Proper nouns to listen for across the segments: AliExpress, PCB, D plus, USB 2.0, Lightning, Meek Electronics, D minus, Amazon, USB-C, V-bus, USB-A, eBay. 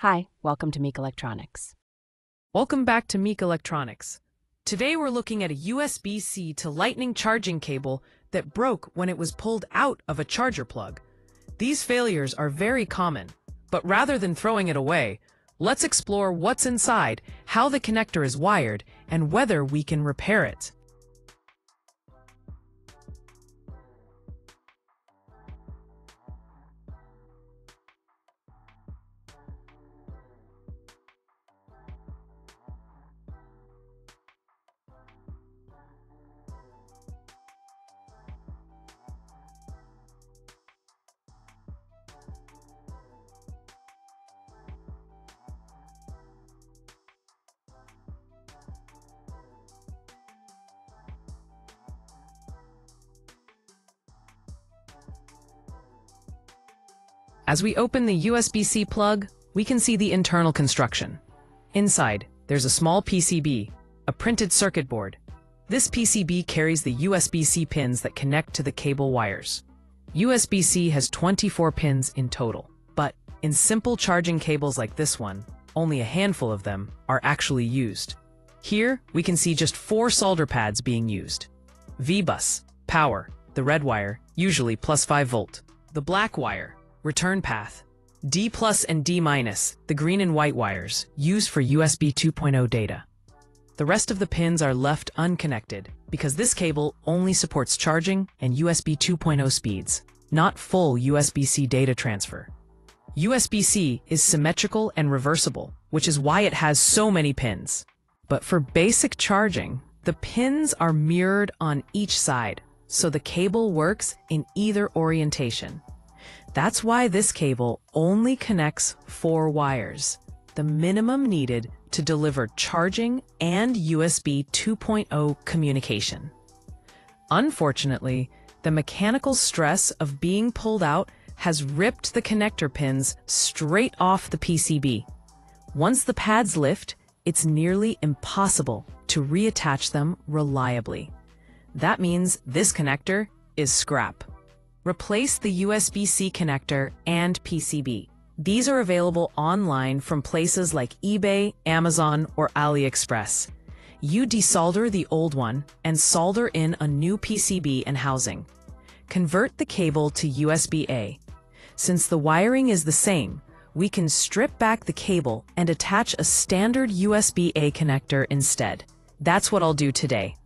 Hi, welcome to Meek Electronics. Welcome back to Meek Electronics. Today we're looking at a USB-C to Lightning charging cable that broke when it was pulled out of a charger plug. These failures are very common, but rather than throwing it away, let's explore what's inside, how the connector is wired, and whether we can repair it. As we open the USB-C plug, we can see the internal construction. Inside, there's a small PCB, a printed circuit board. This PCB carries the USB-C pins that connect to the cable wires. USB-C has 24 pins in total, but in simple charging cables like this one, only a handful of them are actually used. Here, we can see just 4 solder pads being used. V-bus, power, the red wire, usually +5 volt, the black wire, return path, D plus and D minus, the green and white wires, used for USB 2.0 data. The rest of the pins are left unconnected because this cable only supports charging and USB 2.0 speeds, not full USB-C data transfer. USB-C is symmetrical and reversible, which is why it has so many pins. But for basic charging, the pins are mirrored on each side, so the cable works in either orientation. That's why this cable only connects 4 wires, the minimum needed to deliver charging and USB 2.0 communication. Unfortunately, the mechanical stress of being pulled out has ripped the connector pins straight off the PCB. Once the pads lift, it's nearly impossible to reattach them reliably. That means this connector is scrap. Replace the USB-C connector and PCB. These are available online from places like eBay, Amazon, or AliExpress. You desolder the old one and solder in a new PCB and housing. Convert the cable to USB-A. Since the wiring is the same, we can strip back the cable and attach a standard USB-A connector instead. That's what I'll do today.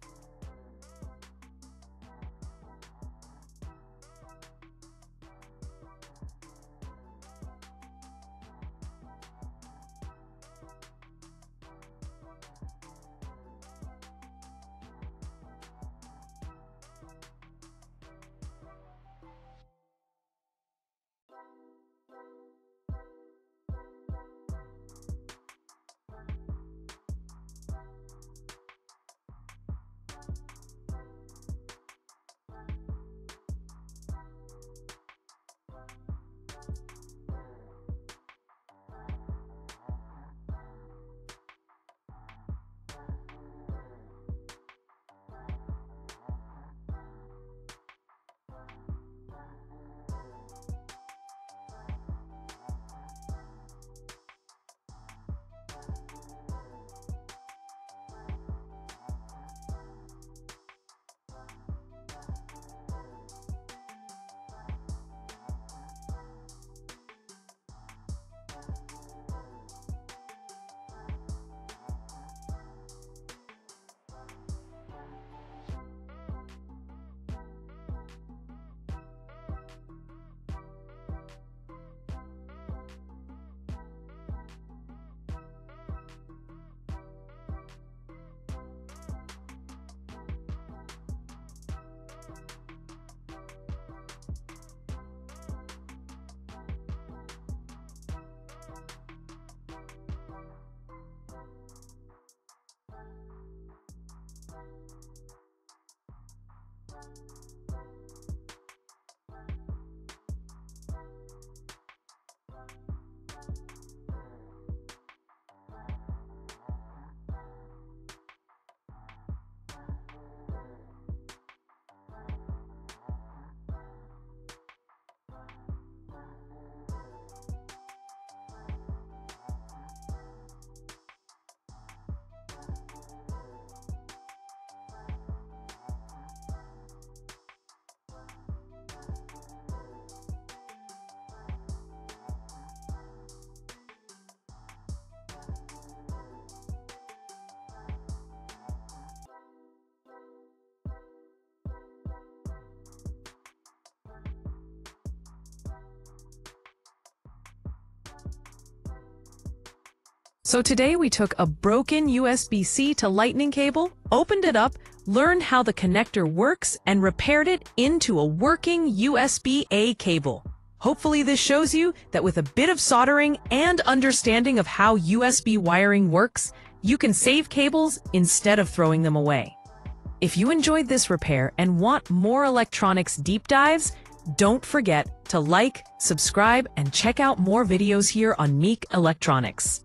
So today we took a broken USB-C to Lightning cable, opened it up, learned how the connector works, and repaired it into a working USB-A cable. Hopefully this shows you that with a bit of soldering and understanding of how USB wiring works, you can save cables instead of throwing them away. If you enjoyed this repair and want more electronics deep dives, don't forget to like, subscribe, and check out more videos here on Meek Electronics.